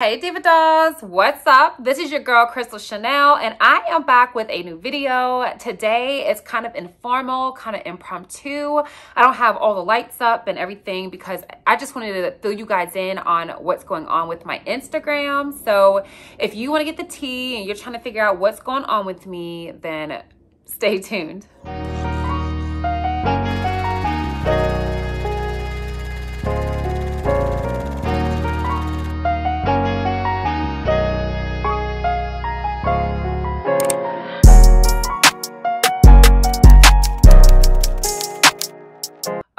Hey Diva Dolls, what's up? This is your girl Crystal Chanel and I am back with a new video. Today it's kind of informal, kind of impromptu. I don't have all the lights up and everything because I just wanted to fill you guys in on what's going on with my Instagram. So if you want to get the tea and you're trying to figure out what's going on with me, then stay tuned.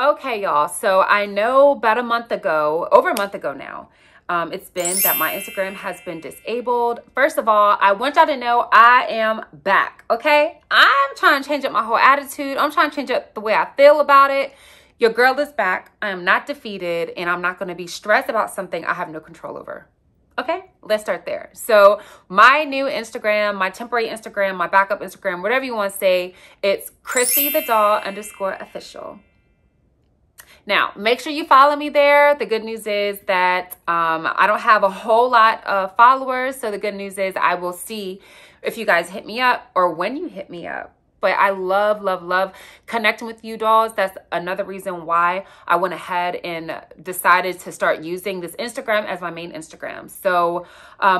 Okay, y'all, so I know about a month ago, over a month ago now, it's been that my Instagram has been disabled. First of all, I want y'all to know I am back, okay? I'm trying to change up my whole attitude. I'm trying to change up the way I feel about it. Your girl is back. I am not defeated, and I'm not going to be stressed about something I have no control over. Okay, let's start there. So my new Instagram, my temporary Instagram, my backup Instagram, whatever you want to say, it's ChrissyTheDoll_official. Now, make sure you follow me there. The good news is that I don't have a whole lot of followers. So the good news is I will see if you guys hit me up or when you hit me up. But I love, love, love connecting with you dolls. That's another reason why I went ahead and decided to start using this Instagram as my main Instagram. So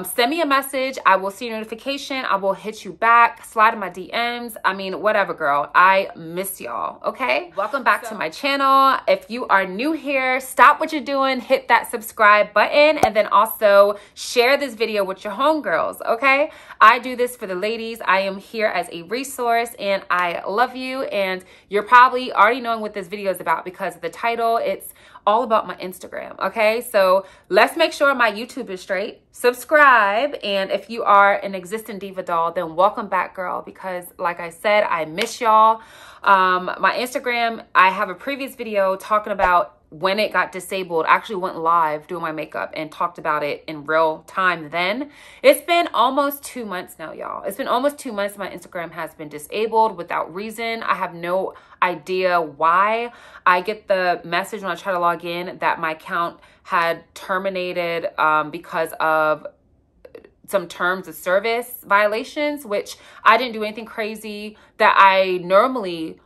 send me a message. I will see your notification. I will hit you back, slide in my DMs. I mean, whatever, girl. I miss y'all, okay? Welcome back to my channel. If you are new here, stop what you're doing, hit that subscribe button, and then also share this video with your homegirls, okay? I do this for the ladies. I am here as a resource. And I love you, and you're probably already knowing what this video is about because of the title. It's all about my Instagram, okay? So let's make sure my YouTube is straight. Subscribe, and if you are an existing Diva Doll, then welcome back, girl, because like I said, I miss y'all. My Instagram, I have a previous video talking about when it got disabled. I actually went live doing my makeup and talked about it in real time then. It's been almost 2 months now, y'all. It's been almost 2 months my Instagram has been disabled without reason. I have no idea why. I get the message when I try to log in that my account had terminated because of some terms of service violations, which I didn't do anything crazy that I normally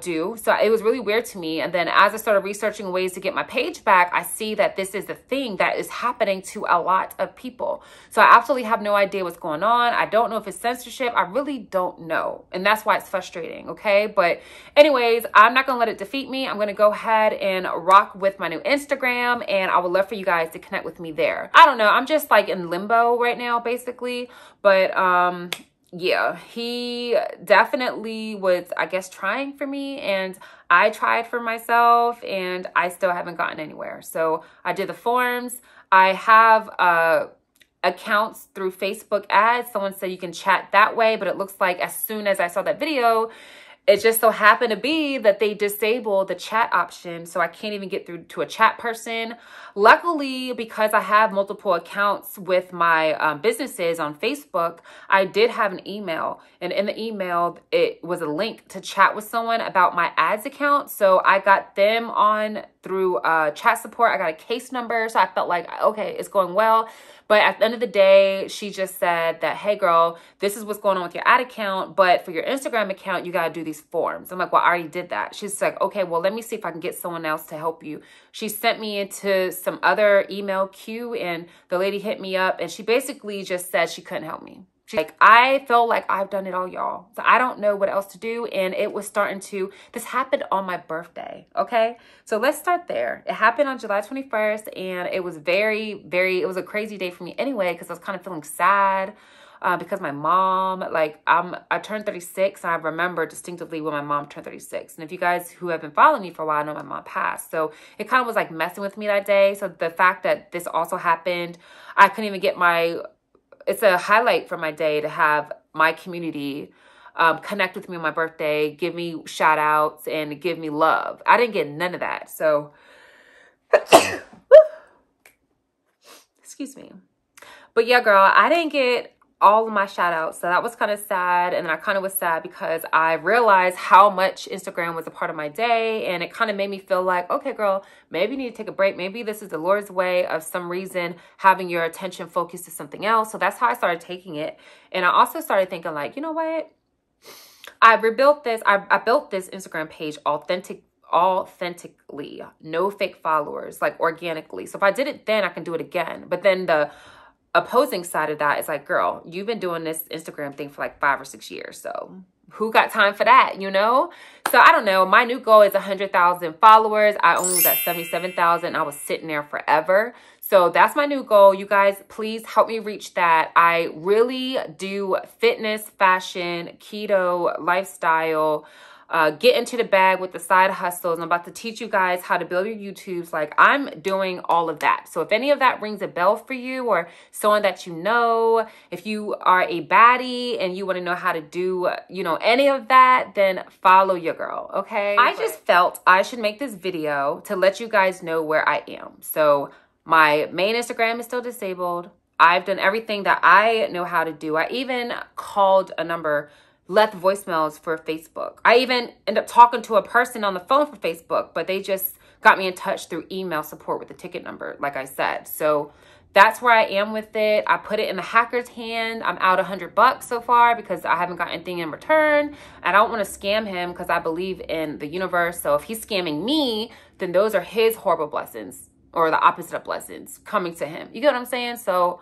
do. So it was really weird to me. And then as I started researching ways to get my page back, I see that this is the thing that is happening to a lot of people. So I absolutely have no idea what's going on. I don't know if it's censorship. I really don't know. And that's why it's frustrating. Okay. But anyways, I'm not going to let it defeat me. I'm going to go ahead and rock with my new Instagram, and I would love for you guys to connect with me there. I don't know. I'm just like in limbo right now, basically. But, yeah, he definitely was, I guess, trying for me, and I tried for myself, and I still haven't gotten anywhere. So I did the forms. I have accounts through Facebook ads. Someone said you can chat that way, but it looks like as soon as I saw that video, it just so happened to be that they disabled the chat option, so I can't even get through to a chat person. Luckily, because I have multiple accounts with my businesses on Facebook, I did have an email, and in the email, it was a link to chat with someone about my ads account, so I got them on through chat support. I got a case number, so I felt like, okay, it's going well. But at the end of the day, she just said that, hey, girl, this is what's going on with your ad account, but for your Instagram account, you got to do these forms. I'm like, well, I already did that. She's like, okay, well, let me see if I can get someone else to help you. She sent me into some other email queue, and the lady hit me up, and she basically just said she couldn't help me. She's like, I feel like I've done it all, y'all. So I don't know what else to do. And it was starting to, this happened on my birthday, okay? So let's start there. It happened on July 21st, and it was very, it was a crazy day for me anyway, because I was kind of feeling sad because my mom, like I turned 36. And I remember distinctively when my mom turned 36. And if you guys who have been following me for a while know my mom passed. So it kind of was like messing with me that day. So the fact that this also happened, I couldn't even get my, it's a highlight for my day to have my community connect with me on my birthday, give me shout outs, and give me love. I didn't get none of that. So, excuse me. But yeah, girl, I didn't get all of my shout outs. So that was kind of sad. And then I kind of was sad because I realized how much Instagram was a part of my day. And it kind of made me feel like, okay, girl, maybe you need to take a break. Maybe this is the Lord's way of some reason having your attention focused to something else. So that's how I started taking it. And I also started thinking like, you know what? I rebuilt this. I built this Instagram page authentically, no fake followers, like organically. So if I did it then, I can do it again. But then the opposing side of that is like, girl, you've been doing this Instagram thing for like 5 or 6 years. So who got time for that, you know? So I don't know. My new goal is 100,000 followers. I only was at 77,000. I was sitting there forever. So that's my new goal. You guys, please help me reach that. I really do fitness, fashion, keto, lifestyle, get into the bag with the side hustles. I'm about to teach you guys how to build your YouTubes. Like, I'm doing all of that. So if any of that rings a bell for you or someone that you know, if you are a baddie and you want to know how to do, you know, any of that, then follow your girl, okay? I just felt I should make this video to let you guys know where I am. So my main Instagram is still disabled. I've done everything that I know how to do. I even called a number, left voicemails for Facebook. I even ended up talking to a person on the phone for Facebook, but they just got me in touch through email support with the ticket number, like I said. So that's where I am with it. I put it in the hacker's hand. I'm out $100 so far because I haven't got anything in return. I don't want to scam him because I believe in the universe. So if he's scamming me, then those are his horrible blessings or the opposite of blessings coming to him. You get what I'm saying? So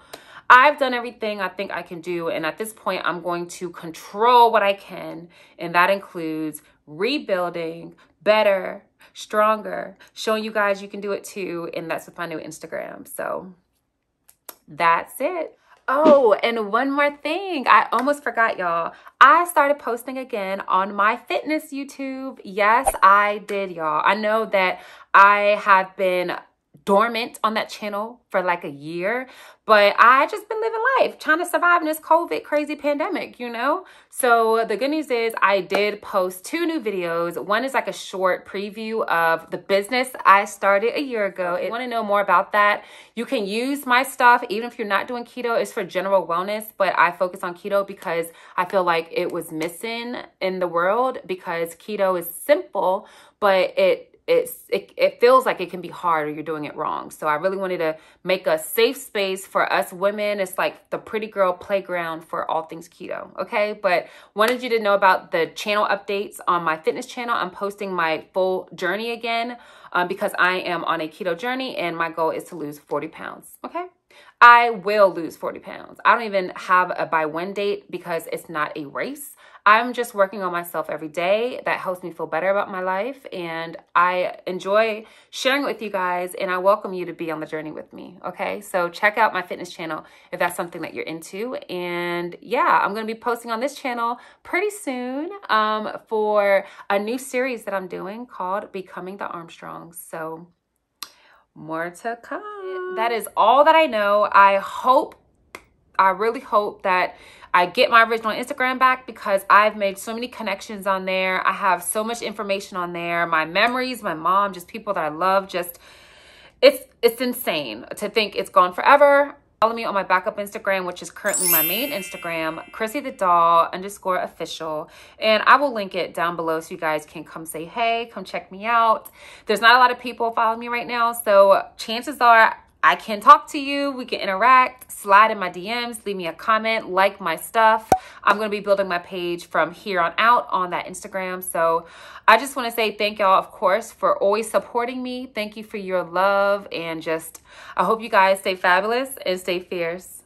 I've done everything I think I can do, and at this point, I'm going to control what I can, and that includes rebuilding, better, stronger, showing you guys you can do it too, and that's with my new Instagram. So that's it. Oh, and one more thing. I almost forgot, y'all. I started posting again on my fitness YouTube. Yes, I did, y'all. I know that I have been dormant on that channel for like a year, but I just been living life, trying to survive in this COVID crazy pandemic, you know? So the good news is I did post 2 new videos. One is like a short preview of the business I started a year ago. If you want to know more about that, you can use my stuff, even if you're not doing keto. It's for general wellness, but I focus on keto because I feel like it was missing in the world, because keto is simple, but it feels like it can be hard or you're doing it wrong. So I really wanted to make a safe space for us women. It's like the pretty girl playground for all things keto, okay? But wanted you to know about the channel updates on my fitness channel. I'm posting my full journey again because I am on a keto journey and my goal is to lose 40 pounds, okay? I will lose 40 pounds. I don't even have a by when date because it's not a race. I'm just working on myself every day. That helps me feel better about my life. And I enjoy sharing with you guys, and I welcome you to be on the journey with me, okay? So check out my fitness channel if that's something that you're into. And yeah, I'm gonna be posting on this channel pretty soon for a new series that I'm doing called Becoming the Armstrongs. So more to come. That is all that I know. I really hope that I get my original Instagram back because I've made so many connections on there. I have so much information on there. My memories, my mom, just people that I love. Just it's insane to think it's gone forever. Follow me on my backup Instagram, which is currently my main Instagram, ChrissyTheDoll_official. And I will link it down below so you guys can come say hey, come check me out. There's not a lot of people following me right now, so chances are I can talk to you, we can interact, slide in my DMs, leave me a comment, like my stuff. I'm gonna be building my page from here on out on that Instagram. So I just wanna say thank y'all, of course, for always supporting me. Thank you for your love, and just, I hope you guys stay fabulous and stay fierce.